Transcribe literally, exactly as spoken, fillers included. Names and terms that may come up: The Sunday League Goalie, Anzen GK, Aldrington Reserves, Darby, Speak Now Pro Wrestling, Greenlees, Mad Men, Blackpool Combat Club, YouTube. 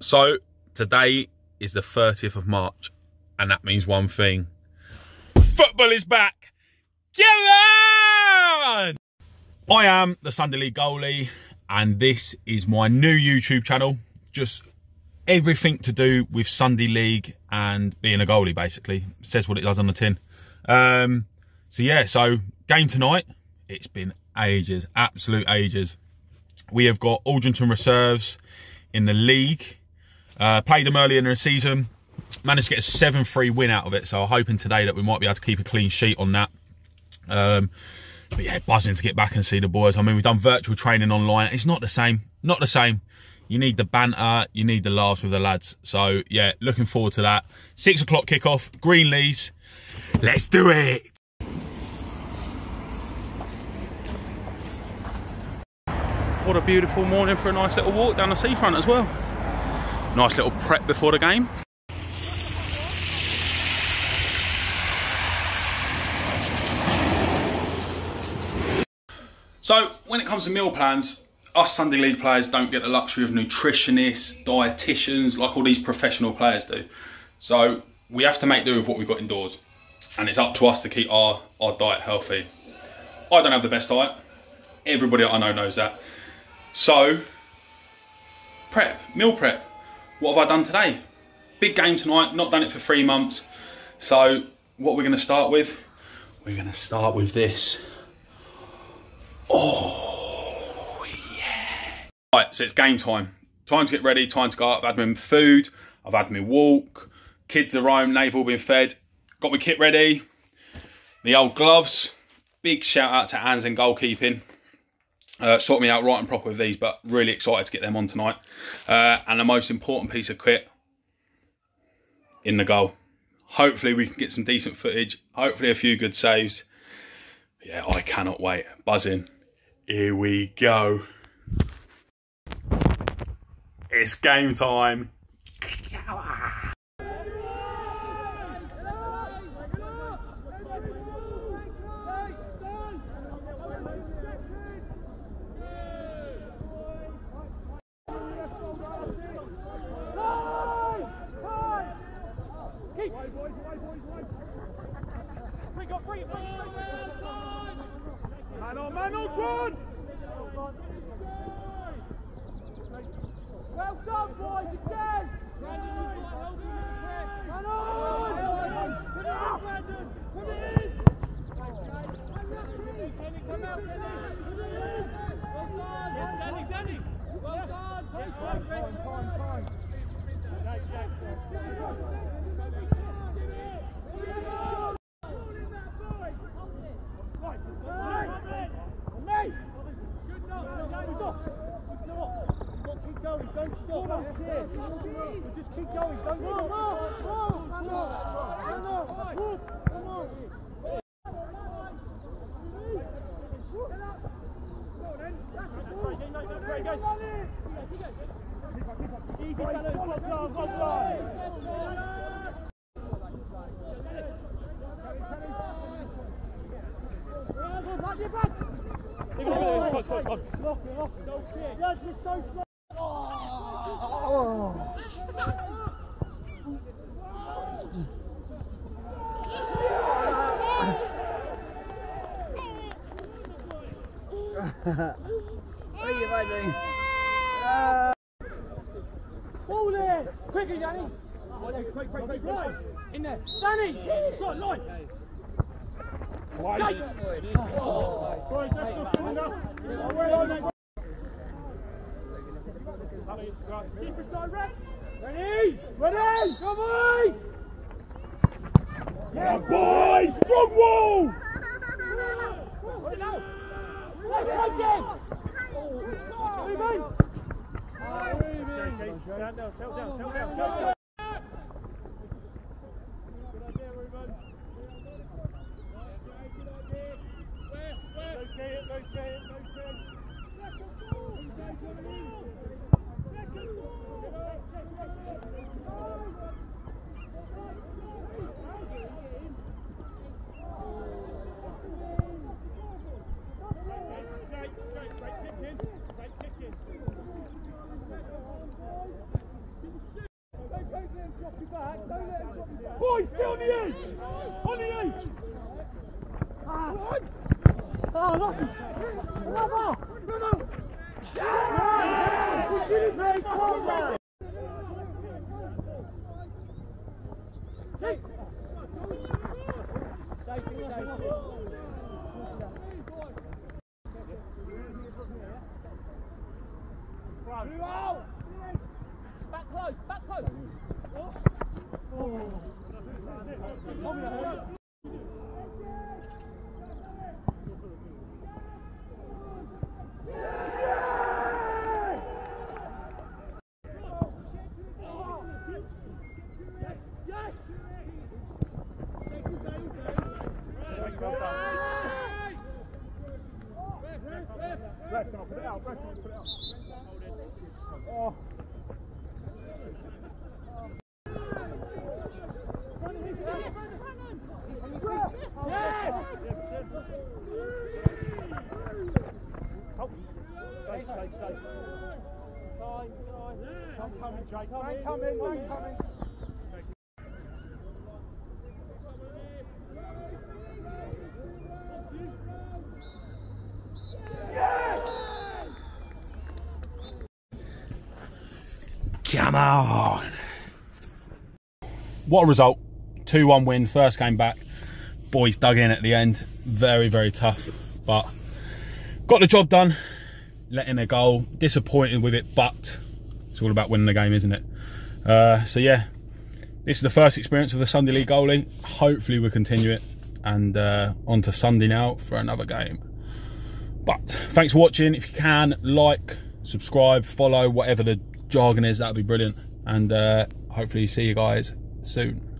So today is the thirtieth of March, and that means one thing. Football is back. Get on! I am the Sunday League Goalie, and this is my new YouTube channel. Just everything to do with Sunday League and being a goalie, basically. It says what it does on the tin. Um, so yeah, so game tonight. It's been ages, absolute ages. We have got Aldrington Reserves in the league. Uh, played them earlier in the season. Managed to get a seven three win out of it. So I'm hoping today that we might be able to keep a clean sheet on that. Um, but yeah, buzzing to get back and see the boys. I mean, we've done virtual training online. It's not the same. Not the same. You need the banter. You need the laughs with the lads. So yeah, looking forward to that. Six o'clock kickoff. Greenlees. Let's do it. What a beautiful morning for a nice little walk down the seafront as well. Nice little prep before the game. So when it comes to meal plans, us Sunday League players don't get the luxury of nutritionists, dietitians, like all these professional players do. So we have to make do with what we've got indoors. And it's up to us to keep our, our diet healthy. I don't have the best diet. Everybody I know knows that. So, prep, meal prep. What have I done today? Big game tonight, not done it for three months. So, what we're gonna start with? We're gonna start with this. Oh, yeah. Right, so it's game time. Time to get ready, time to go out. I've had my food, I've had my walk. Kids are home, they've all been fed. Got my kit ready, the old gloves. Big shout out to Anzen goalkeeping. Uh, sort me out right and proper with these, but really excited to get them on tonight. Uh, and the most important piece of kit, in the goal. Hopefully we can get some decent footage. Hopefully a few good saves. Yeah, I cannot wait. Buzzing. Here we go. It's game time. Well done, boys, again! Brandon, you've got to help him with the press! Come on! Put it in, Brandon! Put it in! Come out, Danny! Put it in! Well done! Yes, Danny, Danny! Well done! Yes, time, time, time! Jake, Jake! Don't stop. But just keep going. Don't stop. Come on. Easy, fellas. One time, one time. Yes, we're so slow. Oh. What are you about doing? Uh. Hold it! Quickly, Danny! Oh, yeah, quick, quick, quick, quick. In there! Danny! It's on, line! Right! Oh. Boys, that's not good enough! Keep us direct! Ready! Ready! Come on! Yes, boys! Strong wall! Let's take him! Move in! Move in! Stand down, settle down, settle down, settle down! Right, kick in. Right, kick in. Boy, stay on the edge! On the edge! Ah! Oh, lucky! Another! Another! Yeah! We did it, mate! Come on, man! Hey! Safety, safety. Blue out! Back close, back close! Oh! Oh! Oh! Come on. What a result. two one win, first game back. Boys dug in at the end. Very, very tough, but got the job done. Let in a goal. Disappointed with it, but it's all about winning the game, isn't it? Uh, so yeah, this is the first experience of the Sunday League Goalie. Hopefully we'll continue it, and uh, on to Sunday now for another game. But thanks for watching. If you can, like, subscribe, follow, whatever the jargon is, that'd be brilliant. And uh, hopefully see you guys soon.